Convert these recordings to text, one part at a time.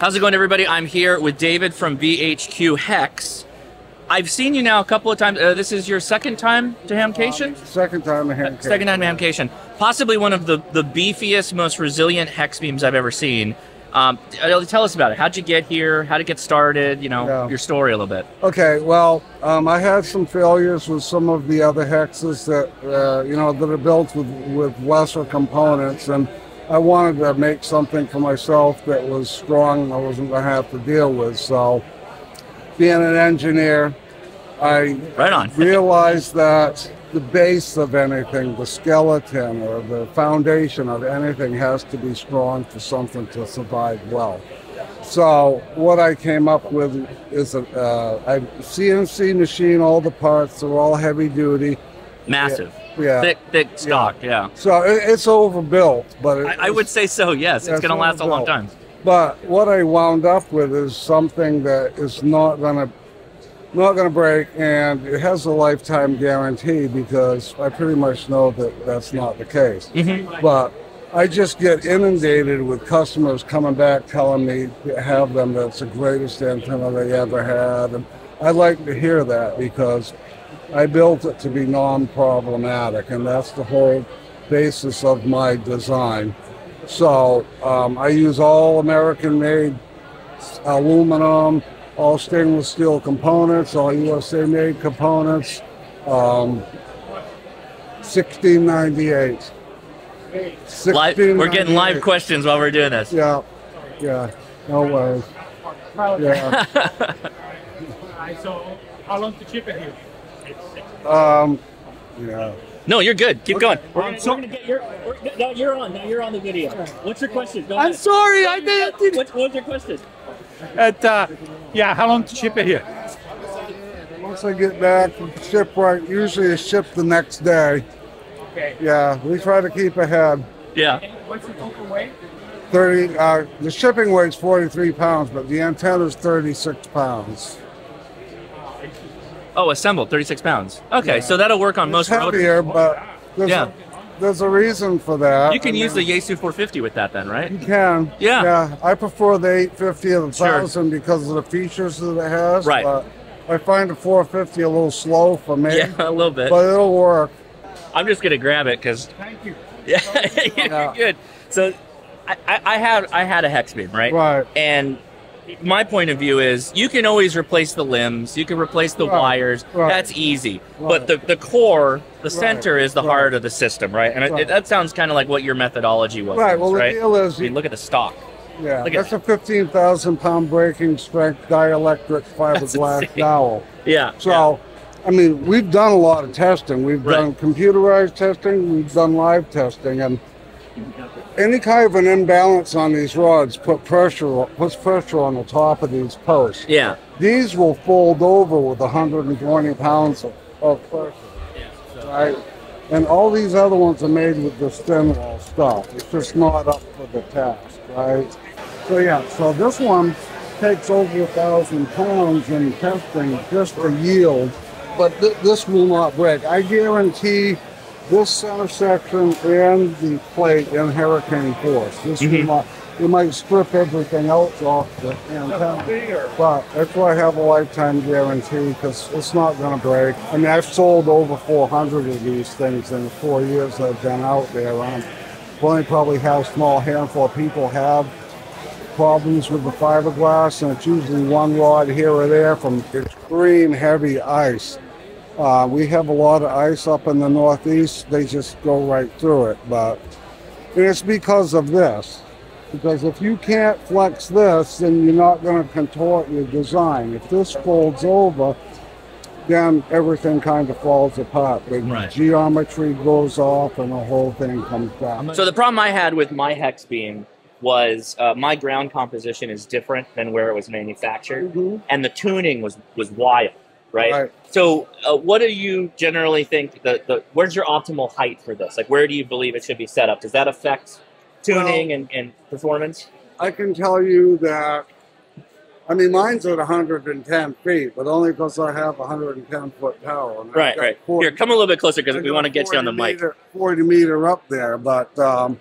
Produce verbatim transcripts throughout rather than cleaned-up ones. How's it going, everybody? I'm here with David from V H Q Hex. I've seen you now a couple of times. Uh, this is your second time to Hamcation? Um, second time to Hamcation. Uh, second time to Hamcation. Possibly one of the, the beefiest, most resilient hex beams I've ever seen. Um, tell us about it. How'd you get here? How'd it get started? You know, yeah. Your story a little bit. Okay, well, um, I had some failures with some of the other hexes that, uh, you know, that are built with, with lesser components, and I wanted to make something for myself that was strong I wasn't going to have to deal with. So, being an engineer, I right on. realized that the base of anything, the skeleton or the foundation of anything, has to be strong for something to survive well. So what I came up with is a, uh, a C N C machine. All the parts are all heavy duty. Massive. Yeah. yeah. Thick, thick stock, yeah. yeah. So it, it's overbuilt, but... It, I, I would say so, yes. It's, it's going to last a long time. But what I wound up with is something that is not going to not going to break, and it has a lifetime guarantee, because I pretty much know that that's not the case. Mm-hmm. But I just get inundated with customers coming back telling me to have them that's the greatest antenna they ever had. And I like to hear that, because I built it to be non-problematic, and that's the whole basis of my design. So um, I use all American-made aluminum, all stainless steel components, all U S A-made components, um, sixteen ninety-eight. sixteen ninety-eight. We're getting live questions while we're doing this. Yeah, yeah, no worries. Yeah. So how long to chip it here? Um, yeah. No, you're good. Keep okay. going. We're, right, so we're gonna get your. Now you're on. Now you're on the video. What's your question? Go I'm ahead. sorry, I did. What, what was your question? At uh, yeah, how long to ship it here? Once I get back from shipwreck, usually it's shipped the next day. Okay. Yeah, we try to keep ahead. Yeah. And what's the total weight? Thirty. Uh, the shipping weight's forty-three pounds, but the antenna's thirty-six pounds. Oh, assembled, thirty-six pounds. Okay, yeah. So that'll work on it's most heavier, rotors. But there's, yeah. a, there's a reason for that. You can I use mean, the Yaesu four fifty with that then, right? You can. Yeah. Yeah. I prefer the eight fifty or the one thousand sure. because of the features that it has. Right. But I find the four fifty a little slow for me. Yeah, a little bit. But it'll work. I'm just going to grab it because... Thank you. Yeah, you're yeah. good. So I, I, had, I had a hex beam, right? Right. And... my point of view is you can always replace the limbs, you can replace the right, wires, right, that's easy. Right. But the, the core, the right, center is the right. heart of the system, right? And right. It, that sounds kind of like what your methodology was. Right, well, right? the deal is... I mean, look at the stock. Yeah, look that's at, a fifteen thousand pound breaking strength dielectric fiberglass dowel. Yeah. So, yeah. I mean, we've done a lot of testing. We've right. done computerized testing, we've done live testing, and any kind of an imbalance on these rods put pressure puts pressure on the top of these posts. Yeah. These will fold over with one hundred twenty pounds of, of pressure. Yeah, so. Right? And all these other ones are made with this thin wall stuff. It's just not up for the task, right? So yeah, so this one takes over a thousand pounds in testing just for yield, but th this will not break. I guarantee this center section and the plate in hurricane force. This mm-hmm. might, you might strip everything else off the antenna, but that's why I have a lifetime guarantee, because it's not going to break. I mean, I've sold over four hundred of these things in the four years I've been out there. I only probably have a small handful of people have problems with the fiberglass, and it's usually one rod here or there from extreme heavy ice. Uh, we have a lot of ice up in the Northeast. They just go right through it, but and it's because of this. Because if you can't flex this, then you're not going to contort your design. If this folds over, then everything kind of falls apart. The right. geometry goes off, and the whole thing comes down. So the problem I had with my hex beam was uh, my ground composition is different than where it was manufactured, mm-hmm. and the tuning was was wild. Right? right. So, uh, what do you generally think? The, the where's your optimal height for this? Like, where do you believe it should be set up? Does that affect tuning well, and, and performance? I can tell you that. I mean, mine's at one hundred ten feet, but only because I have one hundred ten foot tower. Right, right. forty, Here, come a little bit closer because we want to get you on the mic. Meter, forty meter up there, but um,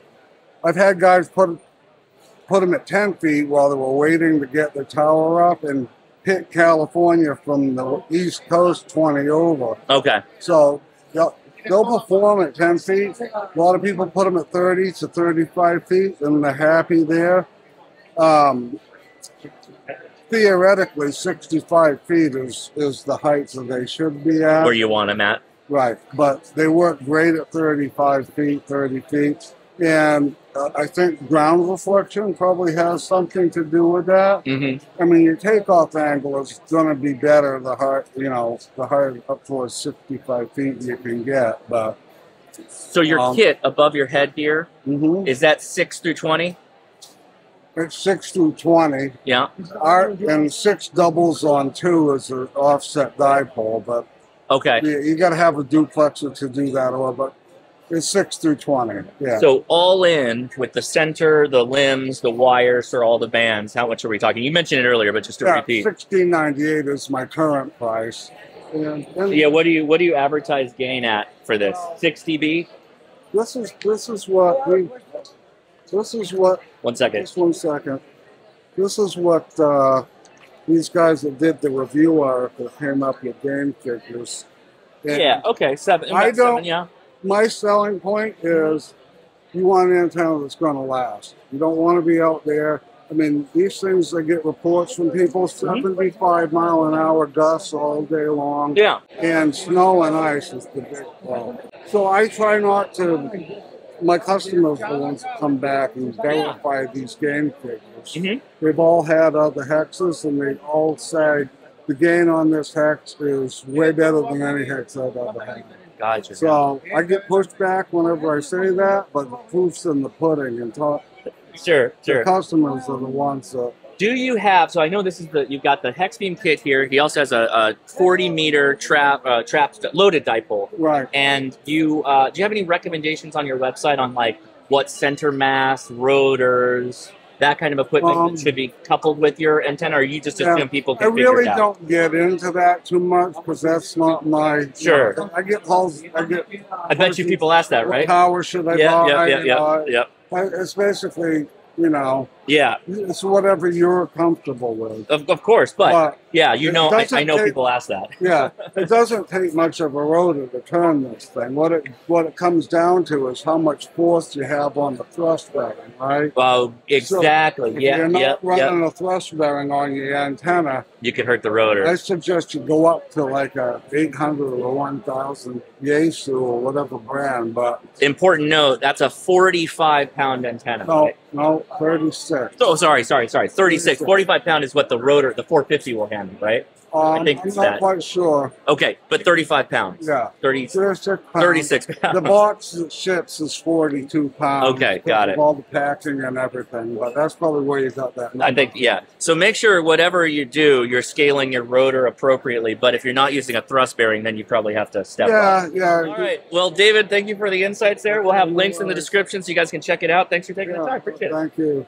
I've had guys put put them at ten feet while they were waiting to get the tower up, and hit California from the East Coast twenty over. Okay. So they'll, they'll perform at ten feet. A lot of people put them at thirty to thirty-five feet, and they're happy there. Um, theoretically, sixty-five feet is, is the height that they should be at. Where you want them at. Right. But they work great at thirty-five feet, thirty feet. And uh, I think ground reflection probably has something to do with that. Mm-hmm. I mean, your takeoff angle is going to be better the higher, you know, the higher up towards sixty-five feet you can get. But so your um, kit above your head here, mm-hmm. is that six through twenty? It's six through twenty. Yeah. Our, and six doubles on two is an offset dipole, but okay, you, you got to have a duplexer to do that, or but. It's six through twenty, yeah. So all in with the center, the limbs, the wires for all the bands, how much are we talking? You mentioned it earlier, but just to yeah, repeat. sixteen ninety-eight is my current price. And, and yeah, what do you what do you advertise gain at for this? six dB? This is this is what we this is what one second. Just one second. This is what uh, these guys that did the review article came up with gain figures. And yeah, okay, seven I don't seven, yeah. My selling point is you want an antenna that's going to last. You don't want to be out there. I mean, these things, I get reports from people, seventy-five mile an hour gusts all day long. Yeah. And snow and ice is the big problem. So I try not to, my customers are the ones that come back and verify these gain figures. Mm-hmm. They've all had other hexes, and they all say the gain on this hex is way better than any hex I've ever had. Gotcha. So I get pushed back whenever I say that, but the proof's in the pudding, and talk. Sure, sure. The customers are the ones that. Do you have? So I know this is the. You've got the hexbeam kit here. He also has a, a forty meter trap, uh, trap loaded dipole. Right. And you, uh, do you have any recommendations on your website on like what center mass, rotors, that kind of equipment um, that should be coupled with your antenna, or you just assume yeah, people can I figure really it out? I really don't get into that too much because that's not my... Sure. You know, I get calls, I get... I bet you people ask that, right? What power should I yeah, buy? Yeah, yeah, yeah, yeah. I, it's basically, you know... Yeah. It's whatever you're comfortable with. Of, of course, but, but... Yeah, you know, I, I know take, people ask that. Yeah. It doesn't take much of a rotor to turn this thing. What it, what it comes down to is how much force you have on the thrust bearing, right? Well, exactly. So if yeah, you're not yeah, running yeah. a thrust bearing on your antenna, you could hurt the rotor. I suggest you go up to like a eight hundred or one thousand Yaesu or whatever brand. But important note, that's a forty-five pound antenna. No, right? No, thirty-six. Oh, sorry, sorry, sorry. thirty-six. thirty-six. forty-five pound is what the rotor, the four fifty will handle. Right? Um, I think I'm not that. quite sure. Okay, but thirty-five pounds. Yeah. thirty, thirty-six pounds. thirty-six pounds. The box that ships is forty-two pounds. Okay, got it. All the packing and everything, but that's probably where you got that number. I think, yeah. So make sure whatever you do, you're scaling your rotor appropriately, but if you're not using a thrust bearing, then you probably have to step yeah, up. Yeah, yeah. All right. Well, David, thank you for the insights there. We'll have links in the description so you guys can check it out. Thanks for taking yeah, the time. Appreciate it. Thank you.